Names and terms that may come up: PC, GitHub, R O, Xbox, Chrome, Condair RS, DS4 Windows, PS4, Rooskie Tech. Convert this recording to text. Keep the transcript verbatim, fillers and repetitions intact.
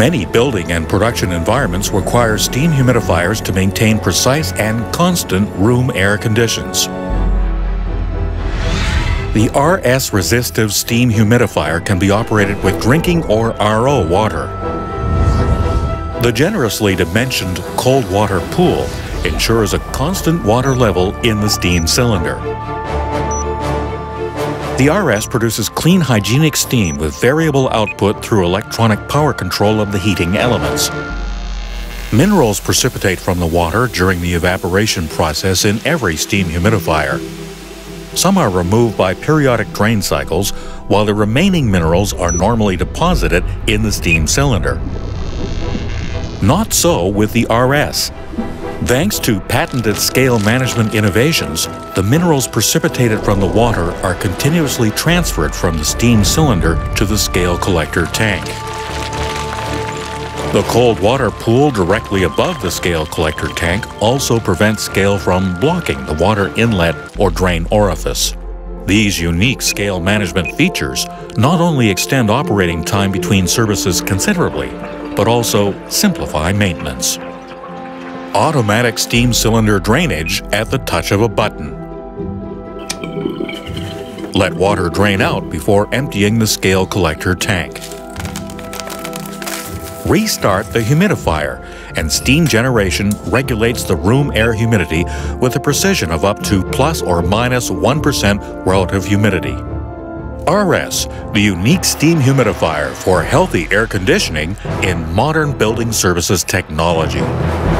Many building and production environments require steam humidifiers to maintain precise and constant room air conditions. The R S resistive steam humidifier can be operated with drinking or R O water. The generously dimensioned cold water pool ensures a constant water level in the steam cylinder. The R S produces clean, hygienic steam with variable output through electronic power control of the heating elements. Minerals precipitate from the water during the evaporation process in every steam humidifier. Some are removed by periodic drain cycles, while the remaining minerals are normally deposited in the steam cylinder. Not so with the R S. Thanks to patented scale management innovations, the minerals precipitated from the water are continuously transferred from the steam cylinder to the scale collector tank. The cold water pool directly above the scale collector tank also prevents scale from blocking the water inlet or drain orifice. These unique scale management features not only extend operating time between services considerably, but also simplify maintenance. Automatic steam cylinder drainage at the touch of a button. Let water drain out before emptying the scale collector tank. Restart the humidifier, and steam generation regulates the room air humidity with a precision of up to plus or minus one percent relative humidity. R S, the unique steam humidifier for healthy air conditioning in modern building services technology.